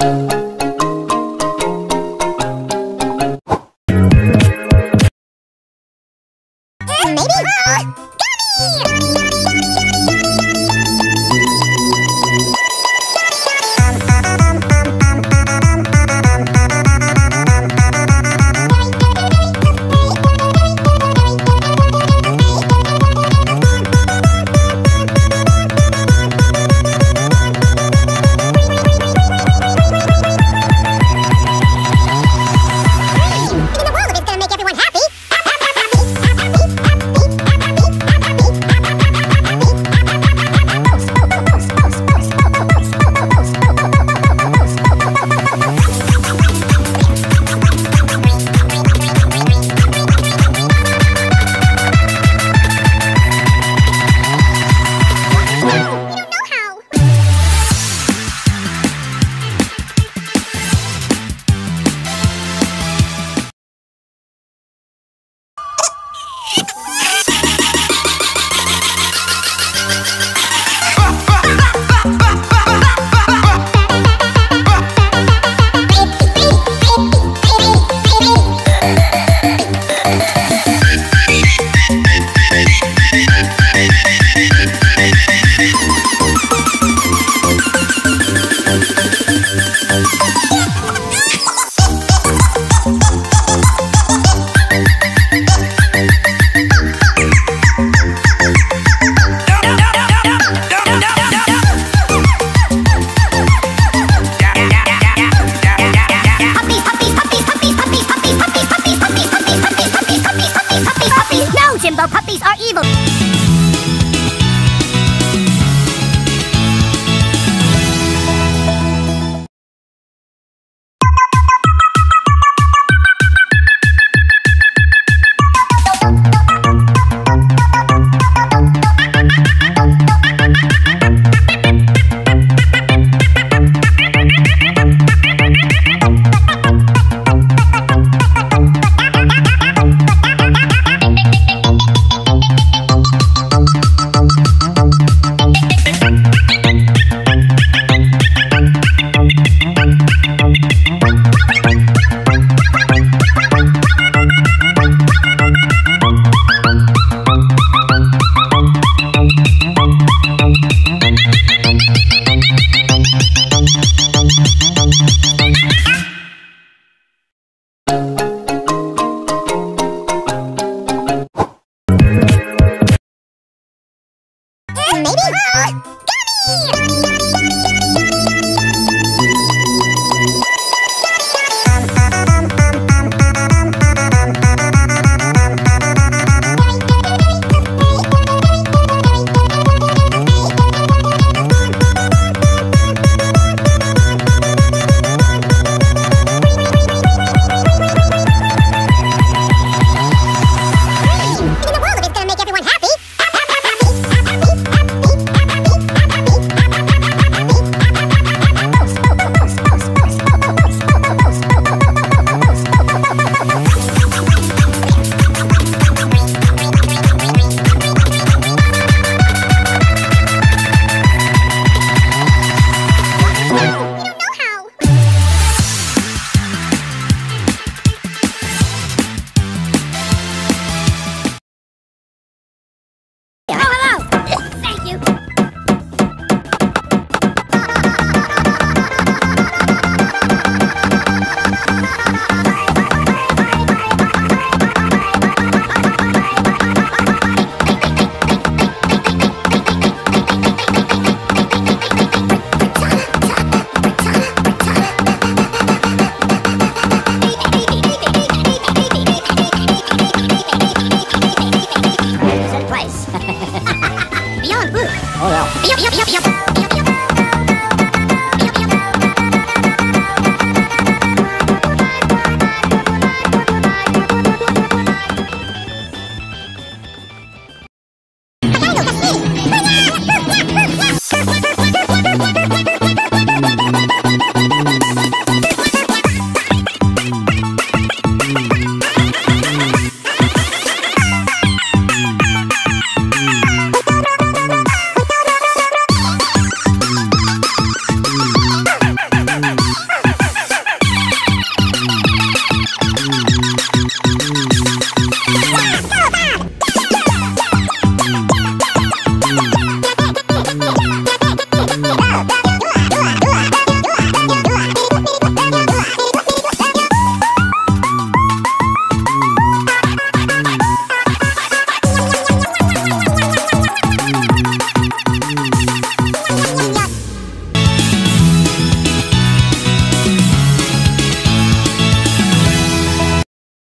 Maybe? Gummy!